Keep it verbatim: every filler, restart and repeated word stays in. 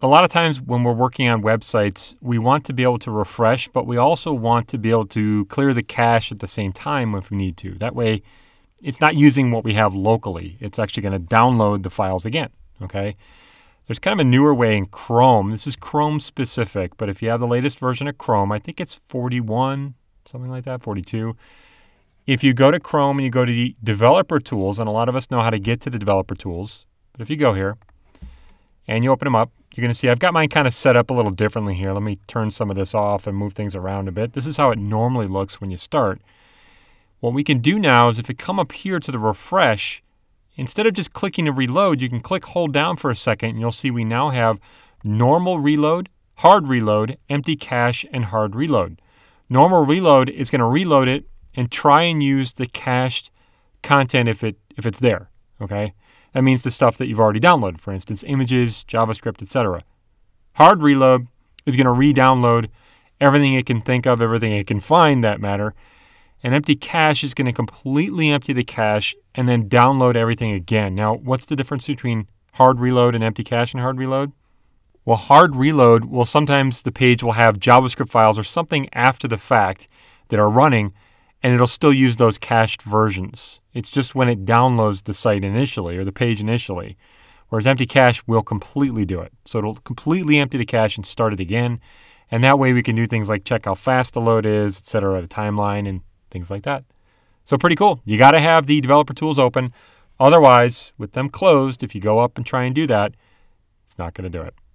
A lot of times when we're working on websites, we want to be able to refresh, but we also want to be able to clear the cache at the same time if we need to. That way, it's not using what we have locally. It's actually going to download the files again, okay? There's kind of a newer way in Chrome. This is Chrome specific, but if you have the latest version of Chrome, I think it's forty-one, something like that, forty-two. If you go to Chrome and you go to the developer tools, and a lot of us know how to get to the developer tools, but if you go here and you open them up, you're going to see I've got mine kind of set up a little differently here. Let me turn some of this off and move things around a bit. This is how it normally looks when you start. What we can do now is if you come up here to the refresh, instead of just clicking to reload, you can click hold down for a second and you'll see we now have normal reload, hard reload, empty cache, and hard reload. Normal reload is going to reload it and try and use the cached content if it if it's there, okay? That means the stuff that you've already downloaded, for instance, images, JavaScript, et cetera. Hard reload is going to re-download everything it can think of, everything it can find, that matter. And empty cache is going to completely empty the cache and then download everything again. Now, what's the difference between hard reload and empty cache and hard reload? Well, hard reload will sometimes the page will have JavaScript files or something after the fact that are running, and it'll still use those cached versions. It's just when it downloads the site initially or the page initially, whereas empty cache will completely do it. So it'll completely empty the cache and start it again. And that way we can do things like check how fast the load is, et cetera, at a timeline and things like that. So pretty cool. You got to have the developer tools open. Otherwise, with them closed, if you go up and try and do that, it's not going to do it.